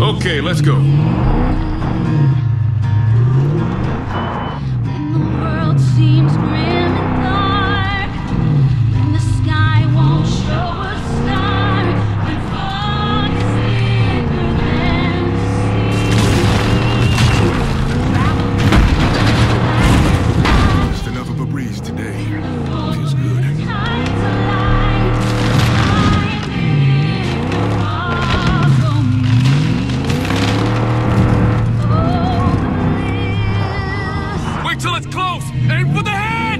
Okay, let's go. When the world seems grim and dark, when the sky won't show a star, when fog is thicker than the sea. Just enough of a breeze today. Feels good. Till it's close! Aim for the head!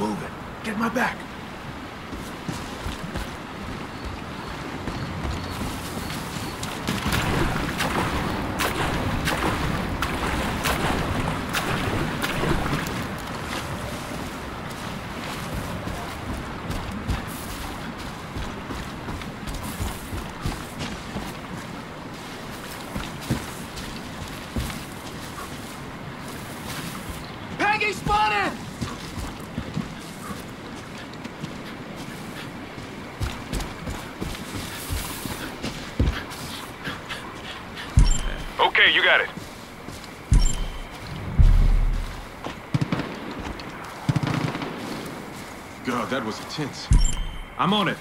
Move it. Get my back. Peggy spotted! Okay, you got it. God, that was intense. I'm on it.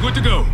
Good to go.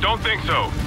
Don't think so.